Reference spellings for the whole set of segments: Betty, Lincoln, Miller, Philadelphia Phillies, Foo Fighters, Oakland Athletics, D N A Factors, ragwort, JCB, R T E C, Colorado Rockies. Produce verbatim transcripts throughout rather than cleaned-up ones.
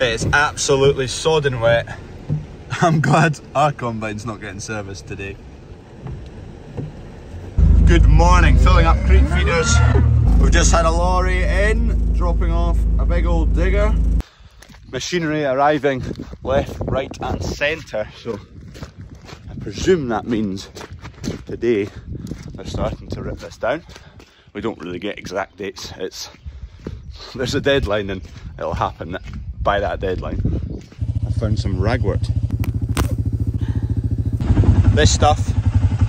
It's absolutely sodding wet. I'm glad our combine's not getting serviced today. Good morning, filling up creek feeders. We've just had a lorry in, dropping off a big old digger. Machinery arriving left, right and centre, so I presume that means today they're starting to rip this down. We don't really get exact dates. It's there's a deadline and it'll happen by that deadline. I found some ragwort. This stuff,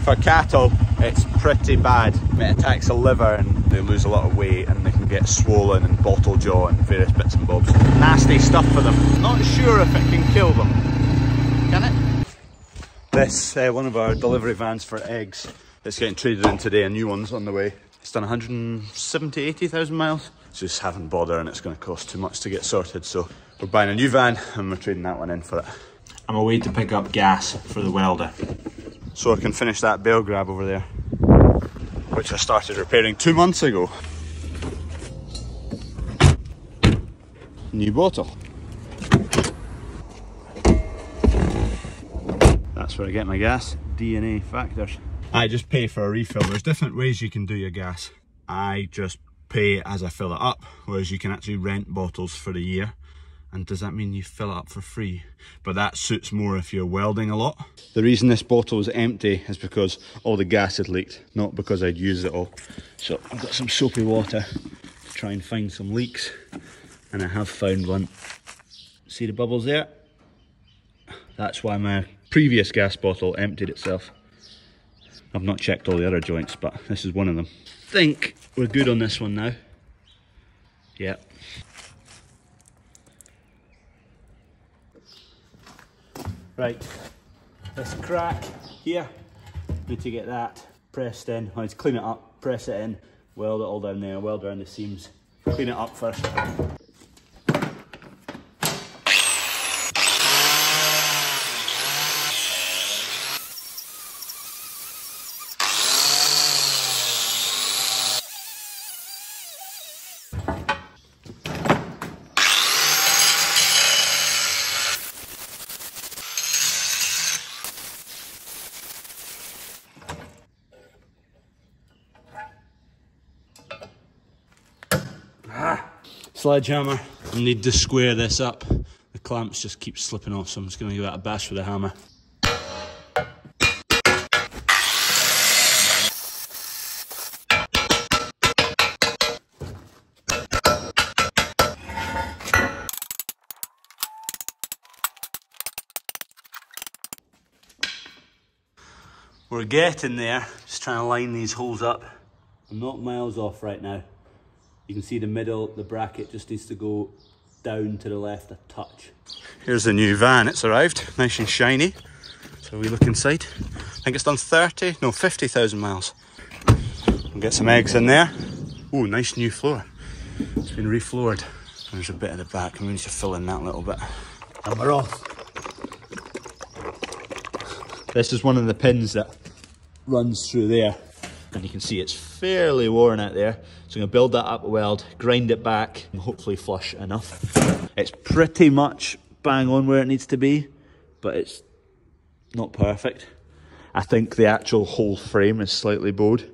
for cattle, it's pretty bad. It attacks the liver and they lose a lot of weight and they can get swollen and bottle jaw and various bits and bobs. Nasty stuff for them. Not sure if it can kill them. Can it? This, uh, one of our delivery vans for eggs, it's getting traded in today, a new one's on the way. It's done one hundred seventy, eighty thousand miles. It's just having bother and it's going to cost too much to get sorted, so we're buying a new van and we're trading that one in for it. I'm away to pick up gas for the welder, so I can finish that bale grab over there, which I started repairing two months ago. New bottle. That's where I get my gas, D N A Factors. I just pay for a refill. There's different ways you can do your gas. I just pay as I fill it up, whereas you can actually rent bottles for a year. And does that mean you fill it up for free? But that suits more if you're welding a lot. The reason this bottle is empty is because all the gas had leaked, not because I'd used it all. So I've got some soapy water to try and find some leaks, and I have found one. See the bubbles there? That's why my previous gas bottle emptied itself. I've not checked all the other joints, but this is one of them. I think we're good on this one now. Yeah. Right, this crack here, need to get that pressed in. I need to clean it up, press it in, weld it all down there, weld around the seams. Clean it up first. Sledgehammer. I need to square this up. The clamps just keep slipping off, so I'm just going to give that a bash with a hammer. We're getting there, just trying to line these holes up. I'm not miles off right now. You can see the middle, the bracket just needs to go down to the left a touch. Here's the new van, it's arrived, nice and shiny. So we look inside. I think it's done thirty, no fifty thousand miles. We'll get some eggs in there. Oh, nice new floor. It's been refloored. There's a bit at the back and we need to fill in that little bit. And we're off. This is one of the pins that runs through there. And you can see it's fairly worn out there. So I'm going to build that up, weld, grind it back, and hopefully flush enough. It's pretty much bang on where it needs to be, but it's not perfect. I think the actual whole frame is slightly bowed.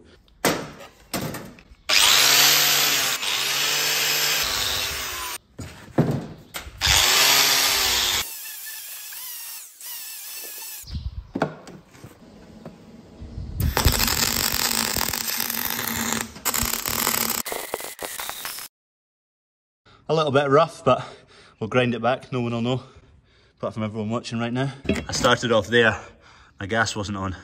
A little bit rough, but we'll grind it back, no one will know, apart from everyone watching right now. I started off there, my gas wasn't on.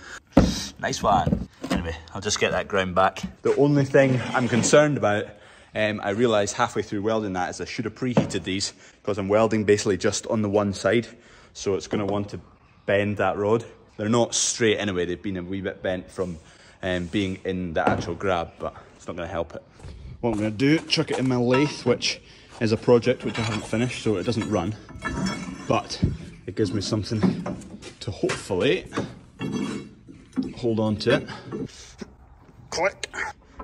Nice one. Anyway, I'll just get that ground back. The only thing I'm concerned about, um, I realised halfway through welding that, is I should have preheated these, because I'm welding basically just on the one side, so it's going to want to bend that rod. They're not straight anyway, they've been a wee bit bent from um, being in the actual grab, but it's not going to help it. What I'm going to do, chuck it in my lathe, which is a project which I haven't finished, so it doesn't run, but it gives me something to hopefully hold on to it. Click.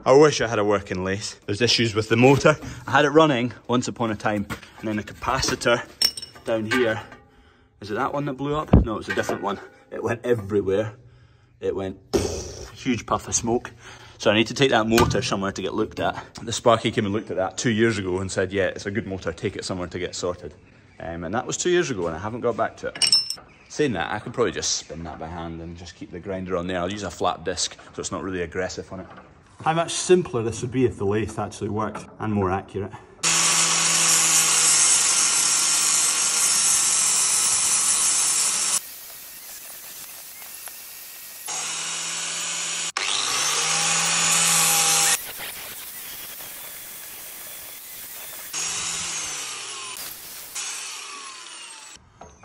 I wish I had a working lathe. There's issues with the motor. I had it running once upon a time, and then the capacitor down here. Is it that one that blew up? No, it's a different one. It went everywhere. It went huge puff of smoke. So I need to take that motor somewhere to get looked at. The sparky came and looked at that two years ago and said, yeah, it's a good motor, take it somewhere to get sorted. Um, and that was two years ago and I haven't got back to it. Saying that, I could probably just spin that by hand and just keep the grinder on there. I'll use a flat disc, so it's not really aggressive on it. How much simpler this would be if the lathe actually worked, and more accurate.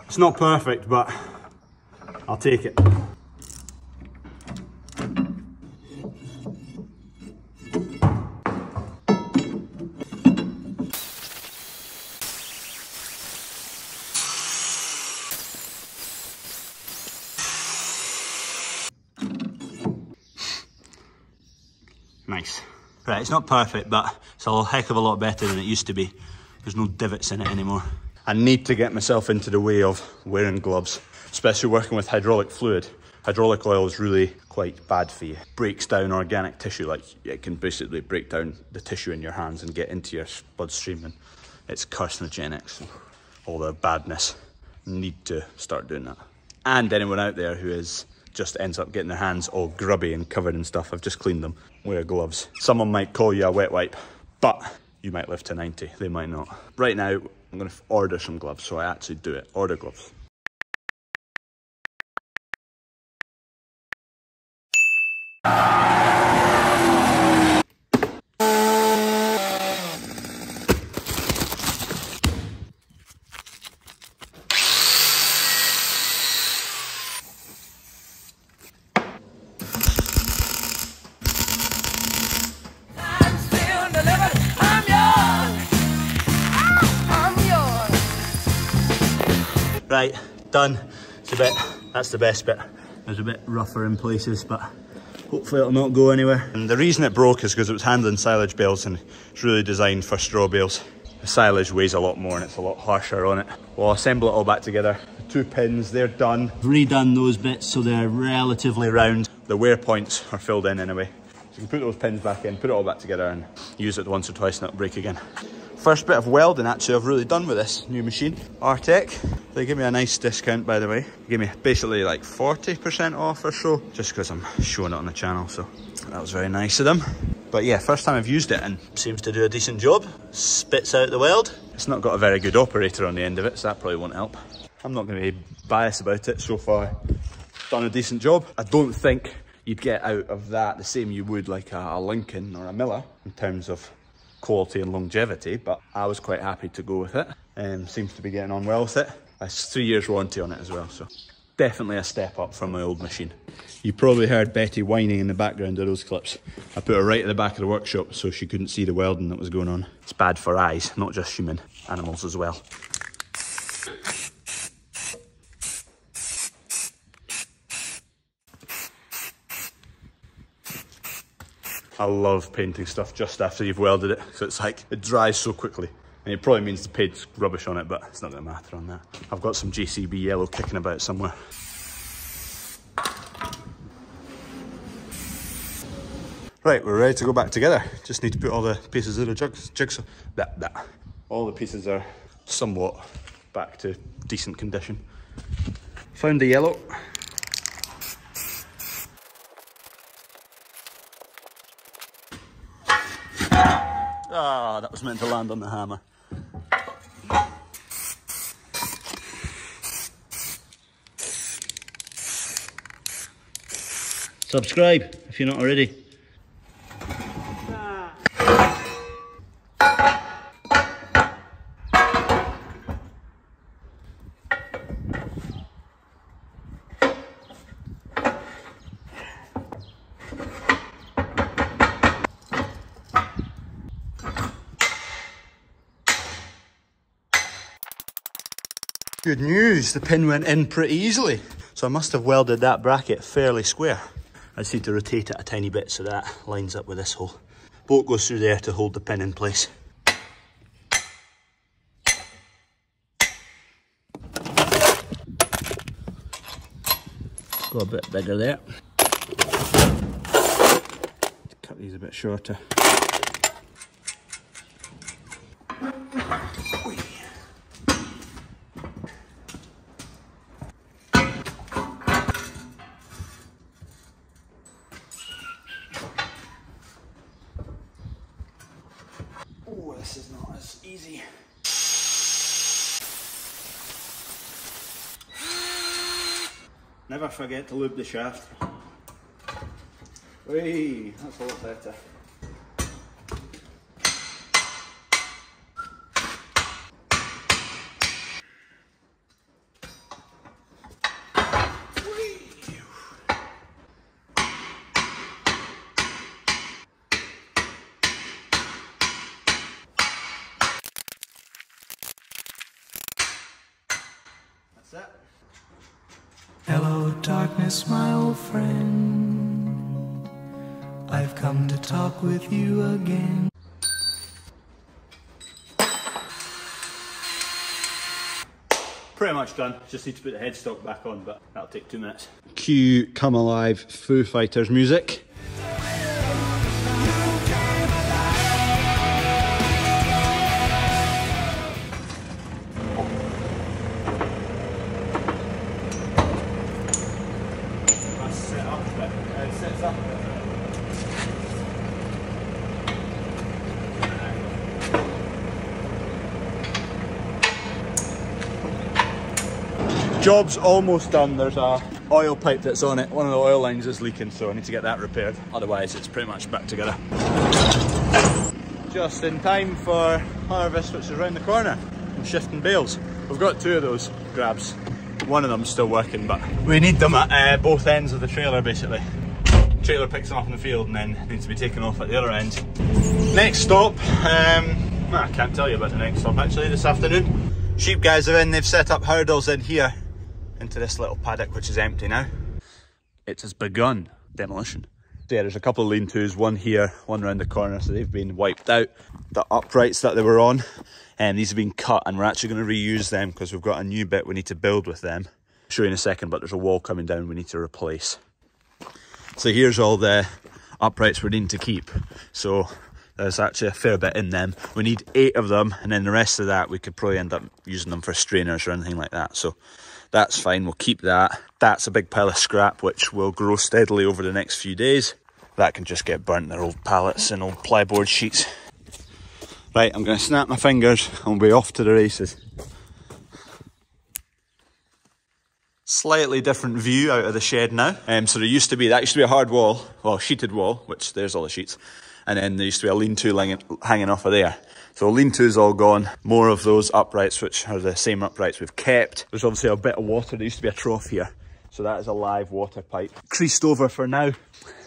It's not perfect, but I'll take it. Nice. Right, it's not perfect, but it's a heck of a lot better than it used to be. There's no divots in it anymore. I need to get myself into the way of wearing gloves, especially working with hydraulic fluid. Hydraulic oil is really quite bad for you. It breaks down organic tissue, like it can basically break down the tissue in your hands and get into your bloodstream, and it's carcinogenic, so all the badness. Need to start doing that. And anyone out there who is just ends up getting their hands all grubby and covered in stuff, I've just cleaned them, wear gloves. Someone might call you a wet wipe, but you might live to ninety, they might not. Right now, I'm going to order some gloves, so I actually do it. Order gloves. Right, done. It's a bit, that's the best bit. It was a bit rougher in places, but hopefully it'll not go anywhere. And the reason it broke is because it was handling silage bales, and it's really designed for straw bales. The silage weighs a lot more and it's a lot harsher on it. We'll assemble it all back together. The two pins, they're done. I've redone those bits so they're relatively round. The wear points are filled in anyway. So you can put those pins back in, put it all back together and use it once or twice and it'll break again. First bit of welding actually I've really done with this new machine, R T E C. They give me a nice discount, by the way. They give me basically like forty percent off or so, just because I'm showing it on the channel, so that was very nice of them. But yeah, first time I've used it and seems to do a decent job. Spits out the weld. It's not got a very good operator on the end of it, so that probably won't help. I'm not going to be biased about it so far. Done a decent job. I don't think you'd get out of that the same you would like a, a Lincoln or a Miller in terms of quality and longevity, but I was quite happy to go with it. Um, seems to be getting on well with it. It's three years warranty on it as well, so definitely a step up from my old machine. You probably heard Betty whining in the background of those clips. I put her right at the back of the workshop so she couldn't see the welding that was going on. It's bad for eyes, not just human, animals as well. I love painting stuff just after you've welded it, so it's like, it dries so quickly. And it probably means the paint's rubbish on it, but it's not going to matter on that. I've got some J C B yellow kicking about somewhere. Right, we're ready to go back together. Just need to put all the pieces of the jigsaw. That, that. All the pieces are somewhat back to decent condition. Found the yellow. Ah, that was meant to land on the hammer. Subscribe if you're not already. Good news, the pin went in pretty easily. So I must have welded that bracket fairly square. I just need to rotate it a tiny bit so that lines up with this hole. Bolt goes through there to hold the pin in place. Go a bit bigger there. Cut these a bit shorter. Oh, this is not as easy. Never forget to lube the shaft. Whee, that's a lot better. That's it. Hello darkness, my old friend, I've come to talk with you again. Pretty much done, just need to put the headstock back on, but that'll take two minutes. Cue Come Alive Foo Fighters music. Job's almost done. There's a oil pipe that's on it. One of the oil lines is leaking, so I need to get that repaired. Otherwise, it's pretty much back together. Just in time for harvest, which is around the corner. I'm shifting bales. We've got two of those grabs. One of them's still working, but we need them at uh, both ends of the trailer, basically. The trailer picks them up in the field and then needs to be taken off at the other end. Next stop, um, I can't tell you about the next stop actually this afternoon. Sheep guys are in, they've set up hurdles in here. Into this little paddock, which is empty now. It has begun demolition. Yeah, there's a couple of lean-tos, one here, one round the corner, so they've been wiped out. The uprights that they were on, and um, these have been cut, and we're actually going to reuse them because we've got a new bit we need to build with them. I'll show you in a second, but there's a wall coming down we need to replace. So here's all the uprights we're needing to keep. So there's actually a fair bit in them. We need eight of them, and then the rest of that we could probably end up using them for strainers or anything like that. So that's fine, we'll keep that. That's a big pile of scrap which will grow steadily over the next few days. That can just get burnt in their old pallets and old plyboard sheets. Right, I'm gonna snap my fingers and we'll be off to the races. Slightly different view out of the shed now. Um, so there used to be, that used to be a hard wall, well, sheeted wall, which there's all the sheets. And then there used to be a lean-to hanging off of there. So lean-to's all gone. More of those uprights, which are the same uprights we've kept. There's obviously a bit of water. There used to be a trough here. So that is a live water pipe. Creased over for now.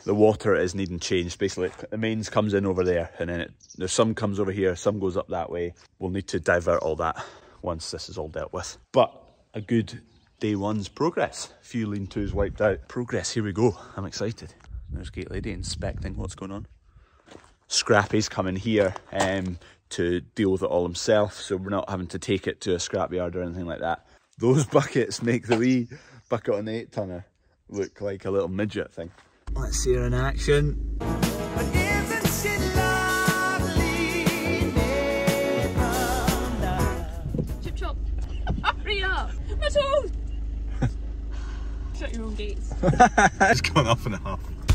The water is needing changed. Basically, the mains comes in over there. And then it, there's some comes over here, some goes up that way. We'll need to divert all that once this is all dealt with. But a good day one's progress. A few lean-to's wiped out. Progress, here we go. I'm excited. There's Gate Lady inspecting what's going on. Scrappy's coming here um, to deal with it all himself, so we're not having to take it to a scrapyard or anything like that. Those buckets make the wee bucket on the eight tonner look like a little midget thing. Let's see her in action. But isn't she lovely, Nirvana? Chip chop. Hurry up. My toes. Shut your own gates. It's gone off and a half.